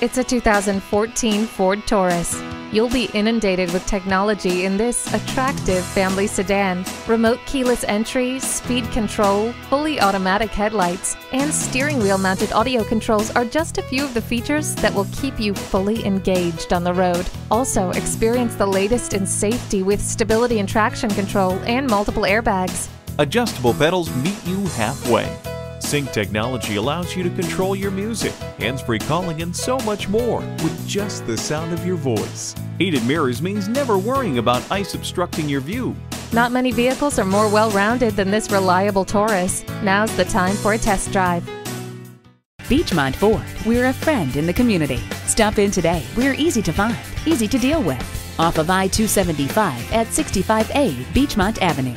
It's a 2014 Ford Taurus. You'll be inundated with technology in this attractive family sedan. Remote keyless entry, speed control, fully automatic headlights, and steering wheel mounted audio controls are just a few of the features that will keep you fully engaged on the road. Also, experience the latest in safety with stability and traction control and multiple airbags. Adjustable pedals meet you halfway. Sync technology allows you to control your music, hands-free calling, and so much more with just the sound of your voice. Heated mirrors means never worrying about ice obstructing your view. Not many vehicles are more well-rounded than this reliable Taurus. Now's the time for a test drive. Beechmont Ford, we're a friend in the community. Stop in today. We're easy to find, easy to deal with. Off of I-275 at 65A Beechmont Avenue.